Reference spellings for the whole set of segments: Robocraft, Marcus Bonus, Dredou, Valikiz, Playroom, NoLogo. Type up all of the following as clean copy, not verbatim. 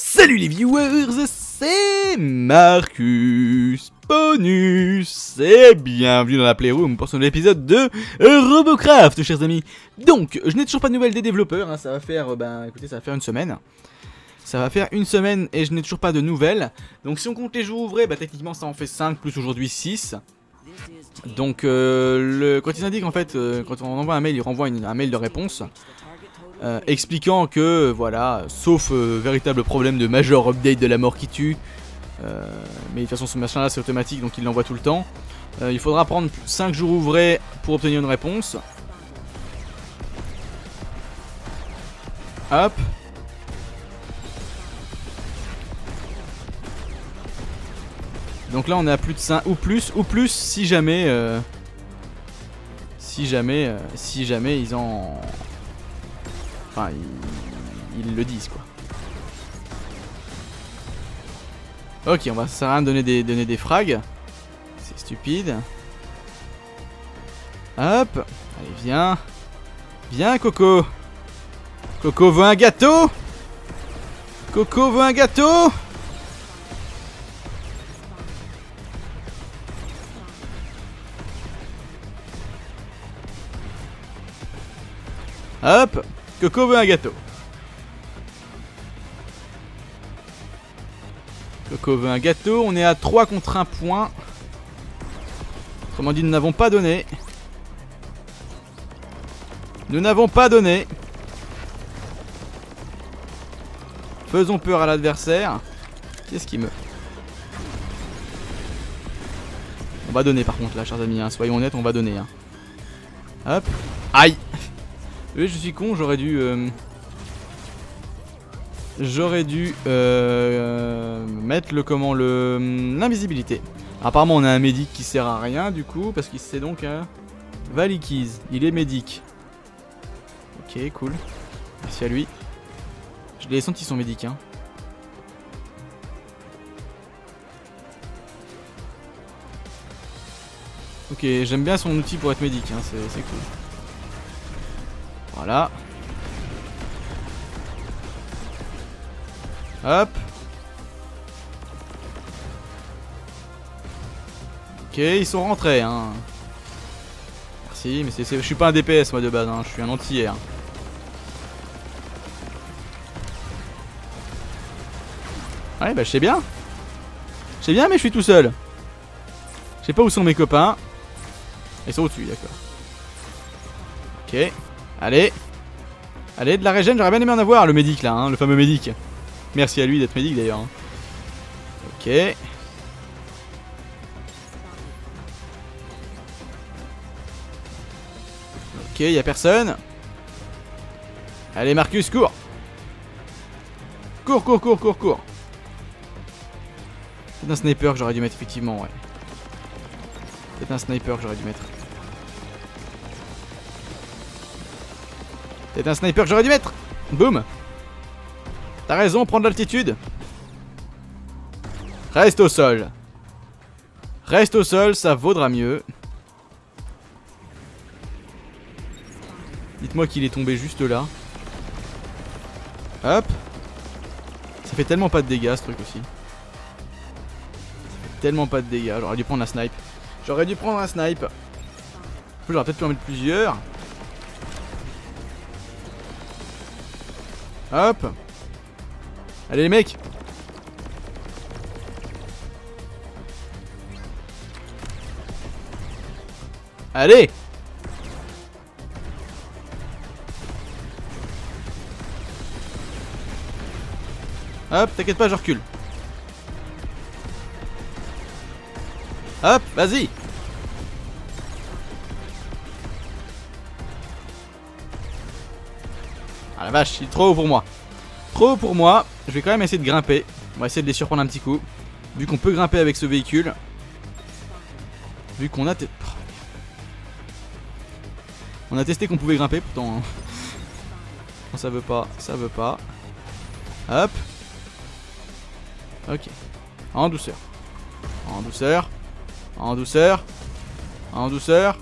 Salut les viewers, c'est Marcus Bonus et bienvenue dans la Playroom pour ce nouvel épisode de Robocraft, chers amis. Donc, je n'ai toujours pas de nouvelles des développeurs, hein, ça va faire, écoutez, ça va faire une semaine. Ça va faire une semaine et je n'ai toujours pas de nouvelles. Donc si on compte les jours ouvrés, bah techniquement ça en fait 5 plus aujourd'hui 6. Donc quand ils indiquent en fait, quand on envoie un mail, ils renvoient un mail de réponse. Expliquant que, voilà, sauf véritable problème de major update de la mort qui tue, mais de toute façon ce machin là c'est automatique donc il l'envoie tout le temps, il faudra prendre 5 jours ouvrés pour obtenir une réponse. Hop. Donc là on est à plus de 5 ou plus si jamais si jamais ils en... Enfin, ils le disent quoi. Ok, on va ça sert à rien de donner des frags. C'est stupide. Hop. Allez, viens. Viens, Coco. Coco veut un gâteau. Coco veut un gâteau. Hop. Coco veut un gâteau. Coco veut un gâteau. On est à 3 contre 1 point. Autrement dit, nous n'avons pas donné. Nous n'avons pas donné. Faisons peur à l'adversaire. Qu'est-ce qu'il me... On va donner par contre là, chers amis. Hein. Soyons honnêtes, on va donner. Hein. Hop. Aïe. Oui, je suis con, j'aurais dû... mettre le... comment... l'invisibilité. Apparemment, on a un médic qui sert à rien, du coup, parce qu'il c'est donc un... Valikiz, il est médic. Ok, cool. Merci à lui. Je l'ai senti, son médic, hein. Ok, j'aime bien son outil pour être médic, hein, c'est cool. Voilà. Hop. Ok, ils sont rentrés. Hein. Merci, mais je suis pas un DPS moi de base, hein. Je suis un anti-air. Ouais, bah je sais bien. Je sais bien, mais je suis tout seul. Je sais pas où sont mes copains. Ils sont au-dessus, d'accord. Ok. Allez, allez, de la régène, j'aurais bien aimé en avoir, le médic là, hein, le fameux médic. Merci à lui d'être médic d'ailleurs. Hein. Ok. Ok, y'a personne. Allez Marcus, cours. Cours, cours, cours, cours, cours. Peut-être un sniper que j'aurais dû mettre, effectivement, ouais. Peut-être un sniper que j'aurais dû mettre. C'est un sniper que j'aurais dû mettre. Boum. T'as raison, prends de l'altitude. Reste au sol. Reste au sol, ça vaudra mieux. Dites-moi qu'il est tombé juste là. Hop. Ça fait tellement pas de dégâts ce truc aussi. Ça fait tellement pas de dégâts. J'aurais dû prendre un snipe. J'aurais dû prendre un snipe. J'aurais peut-être pu en mettre plusieurs. Hop. Allez les mecs. Allez. Hop, t'inquiète pas, je recule. Hop, vas-y. Ah la vache, il est trop haut pour moi. Trop haut pour moi, je vais quand même essayer de grimper. On va essayer de les surprendre un petit coup. Vu qu'on peut grimper avec ce véhicule. Vu qu'on a... On a testé qu'on pouvait grimper, pourtant... Hein. Non, ça veut pas, ça veut pas. Hop. Ok. En douceur. En douceur. En douceur. En douceur.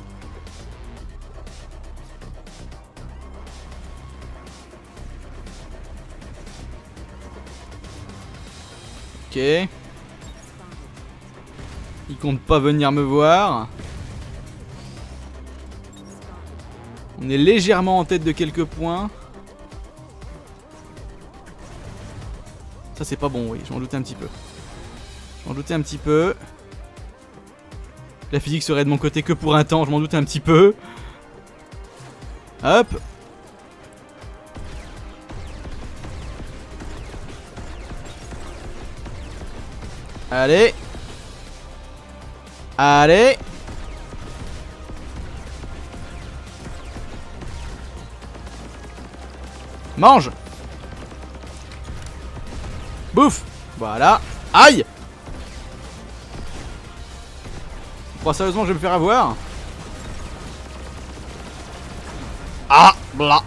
Ok. Il compte pas venir me voir. On est légèrement en tête de quelques points. Ça c'est pas bon, oui, j'en doutais un petit peu. J'en doutais un petit peu. La physique serait de mon côté que pour un temps, je m'en doutais un petit peu. Hop. Allez. Allez. Mange. Bouffe. Voilà. Aïe. Bon, sérieusement, je vais me faire avoir. Ah, bla.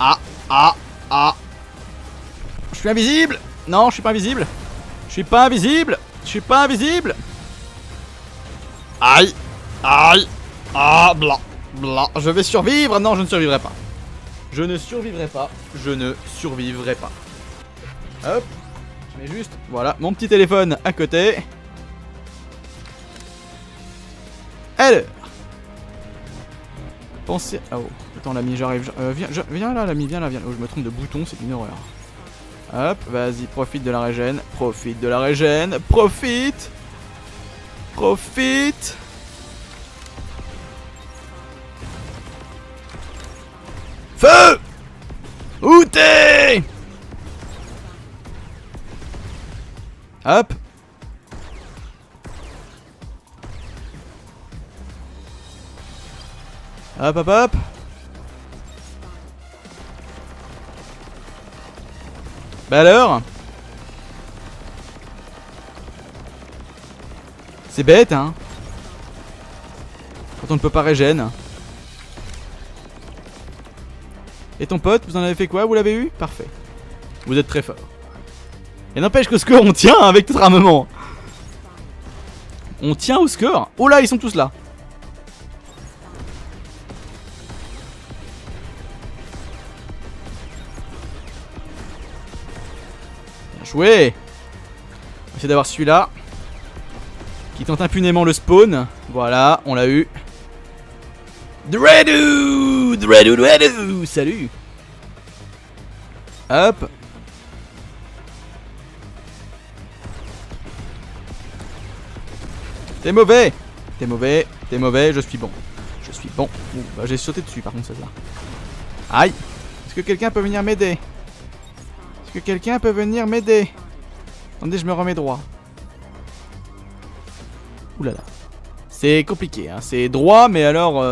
Ah, ah, ah. Je suis invisible. Non, je suis pas invisible. Je suis pas invisible. Je suis pas invisible. Aïe. Aïe. Ah, bla. Bla. Je vais survivre. Non, je ne survivrai pas. Je ne survivrai pas. Je ne survivrai pas. Hop. Je mets juste, voilà, mon petit téléphone à côté. Alors. Pensez... Oh. Attends, l'ami, j'arrive. Viens là, l'ami. Viens là, viens là. Oh, je me trompe de bouton. C'est une horreur. Hop. Vas-y. Profite de la régène. Profite de la régène. Profite. Profite. Feu! Où t'es? Hop! Hop, hop, hop! Bah alors? C'est bête, hein? Quand on ne peut pas régène. Et ton pote, vous en avez fait quoi? Vous l'avez eu? Parfait. Vous êtes très fort. Et n'empêche qu'au score on tient avec notre armement. On tient au score. Oh là, ils sont tous là. Bien joué. On va essayer d'avoir celui-là qui tente impunément le spawn. Voilà, on l'a eu. Dredou, Dredou, Dredou, salut. Hop. T'es mauvais. T'es mauvais, t'es mauvais, je suis bon. Je suis bon. Ouh, bah, j'ai sauté dessus par contre, celle-là. Aïe. Est-ce que quelqu'un peut venir m'aider? Est-ce que quelqu'un peut venir m'aider? Attendez, je me remets droit. Ouh là là. C'est compliqué, hein. C'est droit, mais alors...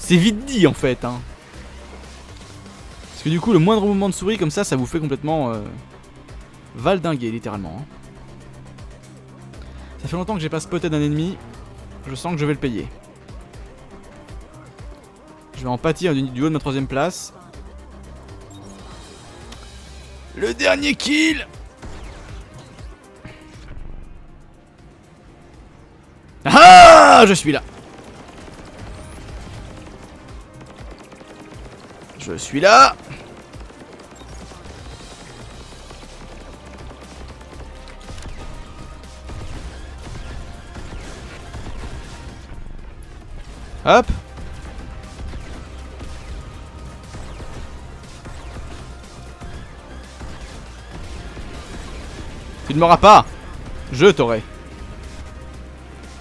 c'est vite dit en fait, hein. Parce que du coup le moindre mouvement de souris comme ça, ça vous fait complètement valdinguer littéralement, hein. Ça fait longtemps que j'ai pas spoté d'un ennemi. Je sens que je vais le payer. Je vais en pâtir du haut de ma 3ème place. Le dernier kill. Ah, je suis là. Je suis là. Hop. Tu ne m'auras pas. Je t'aurai.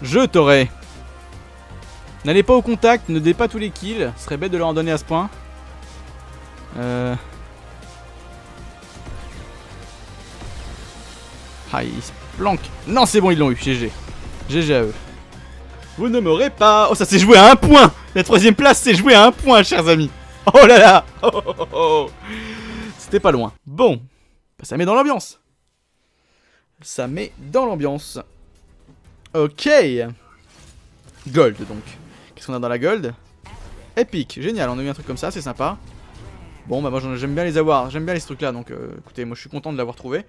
Je t'aurai. N'allez pas au contact, ne donnez pas tous les kills. Ce serait bête de leur en donner à ce point. Ah, ils se planquent. Non, c'est bon, ils l'ont eu. GG. GG à eux. Vous ne m'aurez pas. Oh, ça s'est joué à un point. La 3ème place s'est jouée à un point, chers amis. Oh là là. Oh, oh, oh, oh. C'était pas loin. Bon. Bah, ça met dans l'ambiance. Ça met dans l'ambiance. Ok. Gold, donc. Qu'est-ce qu'on a dans la gold? Epic. Génial, on a eu un truc comme ça, c'est sympa. Bon bah moi j'aime bien les avoir, j'aime bien les trucs là, donc écoutez, moi je suis content de l'avoir trouvé.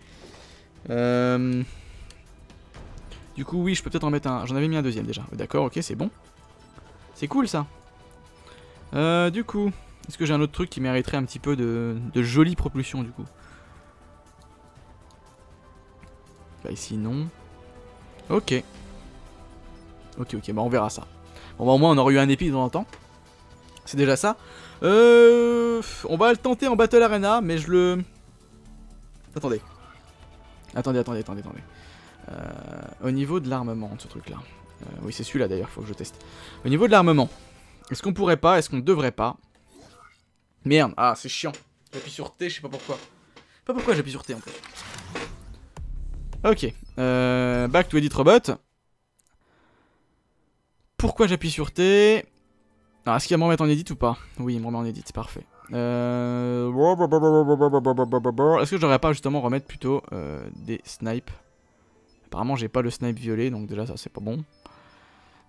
Du coup oui, je peux peut-être en mettre un, j'en avais mis un deuxième déjà, d'accord, ok, c'est bon. C'est cool ça. Du coup, est-ce que j'ai un autre truc qui mériterait un petit peu de jolie propulsion du coup? Là ici non. Ok. Ok, ok, bah on verra ça. Bon bah au moins on aura eu un épi de temps en temps. C'est déjà ça. On va le tenter en Battle Arena, mais je le... Attendez. Attendez. Au niveau de l'armement de ce truc là. Oui c'est celui-là d'ailleurs, faut que je teste. Au niveau de l'armement, est-ce qu'on pourrait pas, est-ce qu'on devrait pas... Merde, ah c'est chiant. J'appuie sur T, je sais pas pourquoi. Pas pourquoi j'appuie sur T en fait. Ok, back to edit robot. Pourquoi j'appuie sur T? Alors est-ce qu'il va me remettre en edit ou pas? Oui, il me remet en edit, c'est parfait. Est-ce que j'aurais pas justement remettre plutôt des snipes? Apparemment j'ai pas le snipe violet, donc déjà ça c'est pas bon.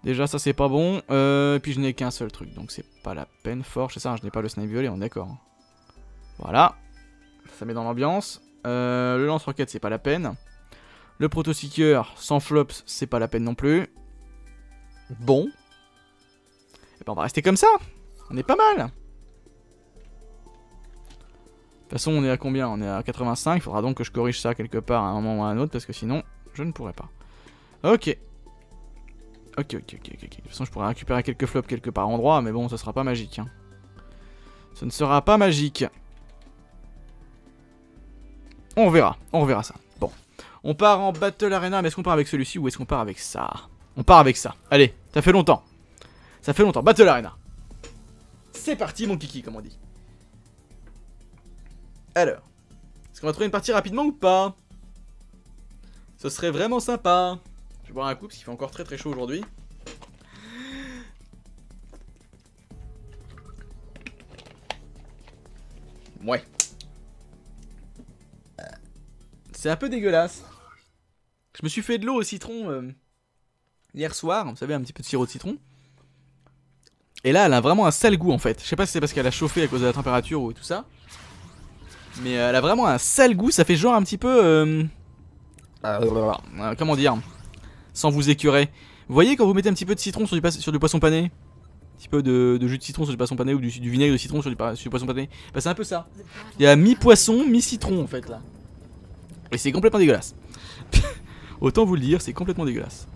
Et puis je n'ai qu'un seul truc, donc c'est pas la peine fort. C'est ça, hein, je n'ai pas le snipe violet, on est d'accord. Voilà, ça met dans l'ambiance. Le lance-roquette c'est pas la peine. Le proto-seeker sans flops c'est pas la peine non plus. Bon. Et ben on va rester comme ça, on est pas mal. De toute façon on est à combien? On est à 85, il faudra donc que je corrige ça quelque part à un moment ou à un autre parce que sinon je ne pourrais pas. Ok. Ok. De toute façon je pourrais récupérer quelques flops quelque part endroit, mais bon ça sera pas magique. Hein. Ça ne sera pas magique. On reverra ça. Bon. On part en Battle Arena, mais est-ce qu'on part avec celui-ci ou est-ce qu'on part avec ça? On part avec ça. Allez, ça fait longtemps. Battle Arena. C'est parti mon kiki comme on dit. Alors, est-ce qu'on va trouver une partie rapidement ou pas? Ce serait vraiment sympa. Je vais boire un coup parce qu'il fait encore très très chaud aujourd'hui. Ouais. C'est un peu dégueulasse. Je me suis fait de l'eau au citron hier soir, vous savez, un petit peu de sirop de citron. Et là elle a vraiment un sale goût en fait. Je sais pas si c'est parce qu'elle a chauffé à cause de la température ou tout ça. Mais elle a vraiment un sale goût, ça fait genre un petit peu... comment dire? Sans vous écœurer. Vous voyez quand vous mettez un petit peu de citron sur du poisson pané? Un petit peu de jus de citron sur du poisson pané ou du vinaigre de citron sur du poisson pané? Bah c'est un peu ça. Il y a mi-poisson, mi-citron en fait là. Et c'est complètement dégueulasse. Autant vous le dire, c'est complètement dégueulasse.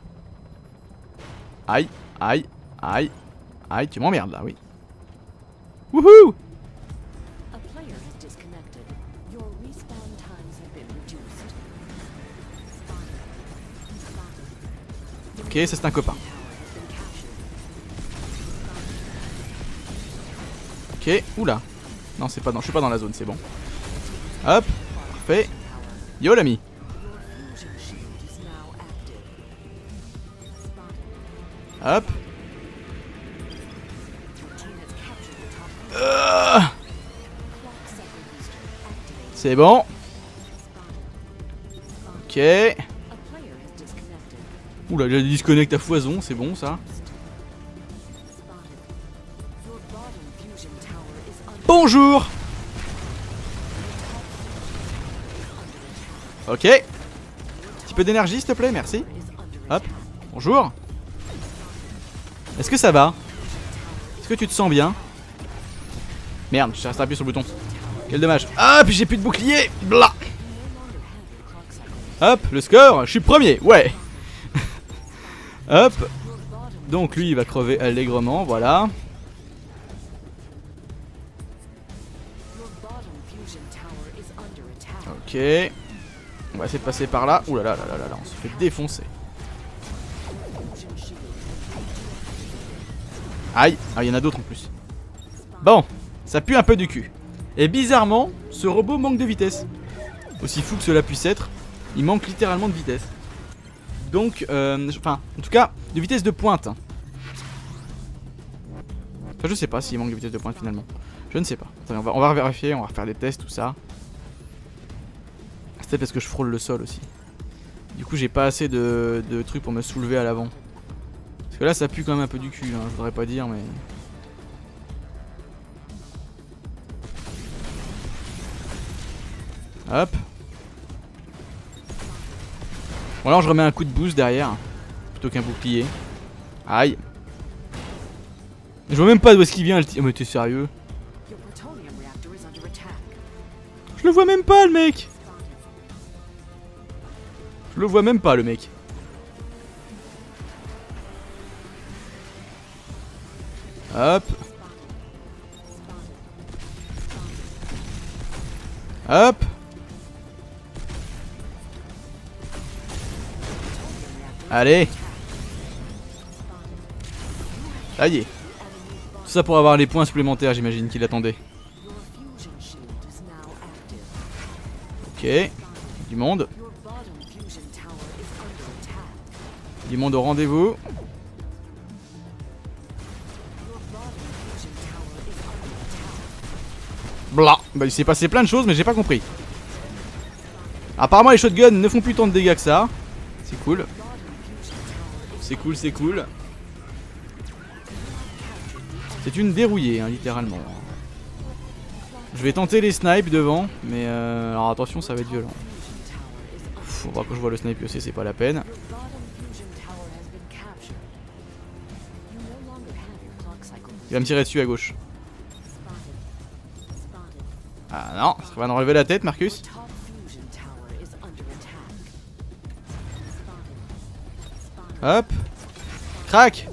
Aïe, aïe, aïe, aïe, tu m'emmerdes là, oui. Wouhou! Ok, ça c'est un copain. Ok, oula. Non, c'est pas dans, je suis pas dans la zone, c'est bon. Hop, parfait. Yo l'ami. Hop. C'est bon. Ok. Oula, j'ai disconnect à foison, c'est bon ça. Bonjour. Ok. Un petit peu d'énergie s'il te plaît, merci. Hop, bonjour. Est-ce que ça va? Est-ce que tu te sens bien? Merde, je reste appuyé sur le bouton. Quel dommage. Ah, puis j'ai plus de bouclier. Blah. Hop, le score, je suis premier, ouais. Hop. Donc lui il va crever allègrement, voilà. Ok. On va essayer de passer par là. Ouh là là là là là, on se fait défoncer. Aïe. Ah il y en a d'autres en plus. Bon, ça pue un peu du cul. Et bizarrement, ce robot manque de vitesse. Aussi fou que cela puisse être, il manque littéralement de vitesse. Donc, enfin, en tout cas, de vitesse de pointe. Enfin, je sais pas s'il manque de vitesse de pointe finalement. Je ne sais pas. Attends, on va vérifier, on va refaire des tests, tout ça. C'est peut-être parce que je frôle le sol aussi. Du coup, j'ai pas assez de trucs pour me soulever à l'avant. Parce que là, ça pue quand même un peu du cul, hein, je voudrais pas dire, mais... Hop. Bon alors je remets un coup de boost derrière plutôt qu'un bouclier. Aïe. Je vois même pas d'où est-ce qu'il vient le tir. Oh mais t'es sérieux? Je le vois même pas le mec. Je Je le vois même pas, le mec. Hop. Hop. Allez. Ça y est. Tout ça pour avoir les points supplémentaires, j'imagine qu'il attendait. Ok. Du monde. Du monde au rendez-vous. Blah. Bah il s'est passé plein de choses mais j'ai pas compris. Apparemment les shotguns ne font plus tant de dégâts que ça. C'est cool. C'est cool, c'est cool. C'est une dérouillée hein, littéralement. Je vais tenter les snipes devant. Mais alors attention ça va être violent. Faut voir que je vois le snipe aussi, c'est pas la peine. Il va me tirer dessus à gauche. Ah non, ça va nous relever la tête, Marcus. Hop. Crac.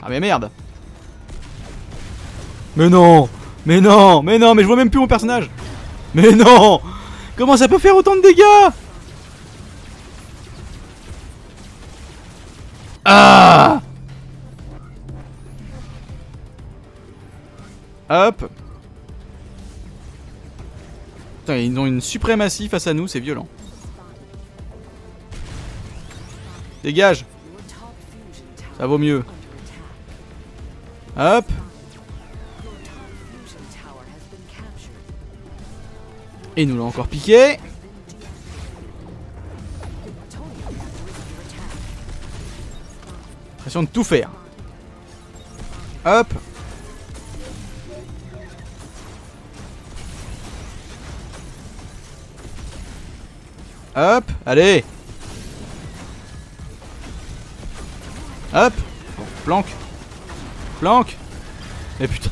Ah mais merde. Mais non. Mais non. Mais non. Mais je vois même plus mon personnage. Mais non. Comment ça peut faire autant de dégâts? Ah. Hop. Putain, ils ont une suprématie face à nous, c'est violent. Dégage. Ça vaut mieux. Hop. Et nous l'a encore piqué. Pression de tout faire. Hop. Hop, allez. Hop. Bon, planque. Planque. Mais putain.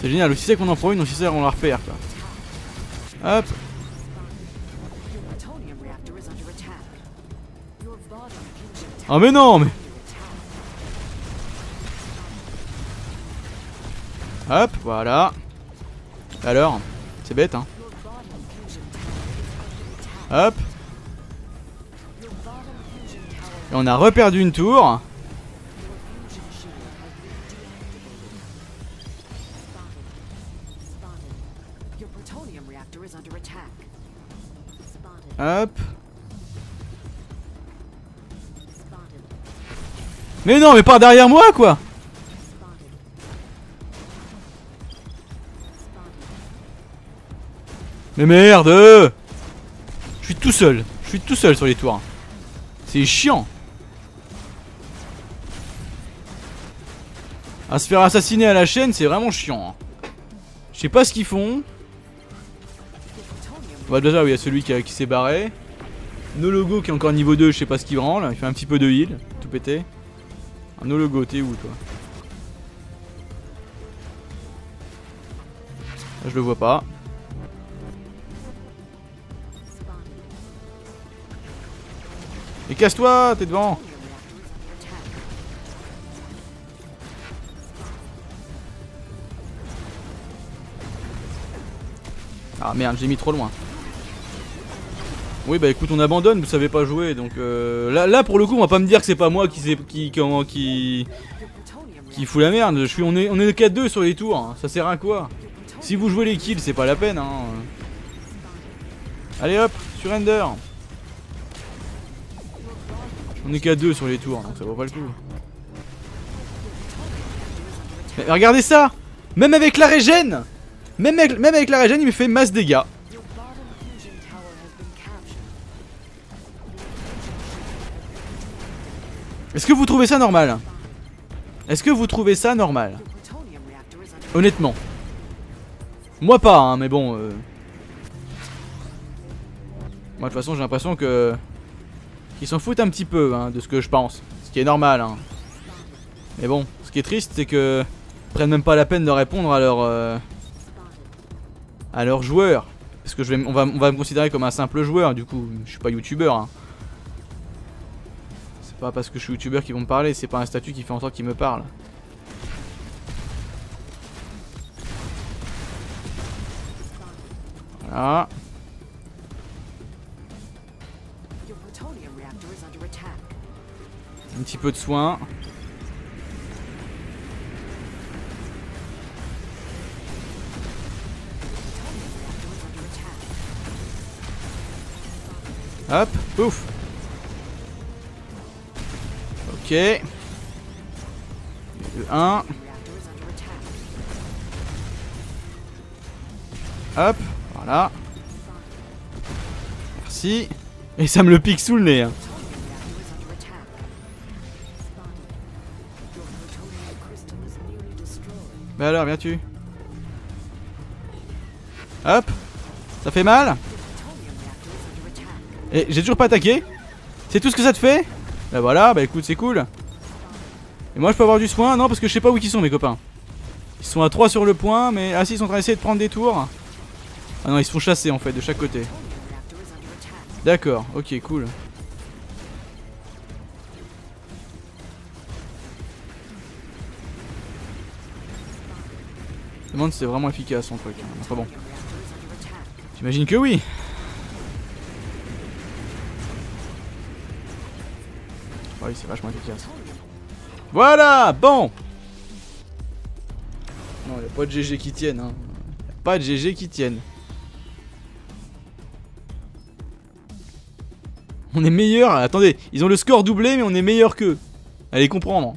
C'est génial, aussi c'est qu'on en prend une, aussi c'est qu'on la repère quoi. Hop. Oh mais non mais. Hop, voilà. Alors, c'est bête hein. Hop. Et on a reperdu une tour. Hop. Mais non, mais par derrière moi quoi. Mais merde! Je suis tout seul. Je suis tout seul sur les toits. C'est chiant. À se faire assassiner à la chaîne, c'est vraiment chiant. Je sais pas ce qu'ils font. Bah déjà, oui, il y a celui qui s'est barré. NoLogo qui est encore niveau 2, je sais pas ce qu'il branle. Il fait un petit peu de heal, tout pété. NoLogo, t'es où toi? Là, je le vois pas. Et casse-toi, t'es devant. Ah merde, j'ai mis trop loin. Oui bah écoute, on abandonne, vous savez pas jouer donc là pour le coup on va pas me dire que c'est pas moi qui fout la merde. On est 4-2 sur les tours, hein. Ça sert à quoi? Si vous jouez les kills c'est pas la peine hein. Allez hop, surrender. On est qu'à 2 sur les tours, donc ça vaut pas le coup. Mais regardez ça! Même avec la régène! Même avec la régène, il me fait masse dégâts. Est-ce que vous trouvez ça normal? Est-ce que vous trouvez ça normal? Honnêtement. Moi pas, hein, mais bon... Moi de toute façon, j'ai l'impression que... Ils s'en foutent un petit peu hein, de ce que je pense. Ce qui est normal hein. Mais bon, ce qui est triste c'est que prennent même pas la peine de répondre à leurs joueurs. Parce que on va me considérer comme un simple joueur, du coup, je suis pas youtubeur. Hein. C'est pas parce que je suis youtubeur qu'ils vont me parler, c'est pas un statut qui fait en sorte qu'ils me parlent. Voilà. Un petit peu de soin. Hop, pouf. Ok. 1. Hop, voilà. Merci. Et ça me le pique sous le nez. Hein. Mais alors, viens-tu? Hop. Ça fait mal. Et j'ai toujours pas attaqué. C'est tout ce que ça te fait? Bah voilà, bah écoute, c'est cool. Et moi je peux avoir du soin? Non, parce que je sais pas où ils sont, mes copains. Ils sont à 3 sur le point, mais... Ah si, ils sont en train d'essayer de prendre des tours. Ah non, ils se font chasser en fait, de chaque côté. D'accord, ok, cool. Je me demande si c'est vraiment efficace son truc. Enfin bon. J'imagine que oui. Oui, c'est vachement efficace. Voilà, bon. Non, il n'y a pas de GG qui tienne. Hein. Il n'y a pas de GG qui tienne. On est meilleur. Attendez, ils ont le score doublé, mais on est meilleur qu'eux. Allez comprendre.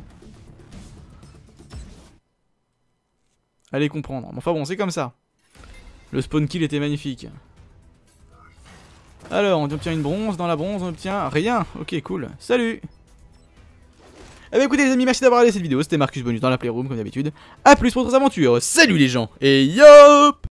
Allez comprendre. Enfin bon, c'est comme ça. Le spawn kill était magnifique. Alors, on obtient une bronze. Dans la bronze, on obtient rien. Ok, cool. Salut. Eh bien écoutez les amis, merci d'avoir regardé cette vidéo, c'était Marcus Bonus dans la Playroom comme d'habitude. A plus pour d'autres aventures, salut les gens, et yop.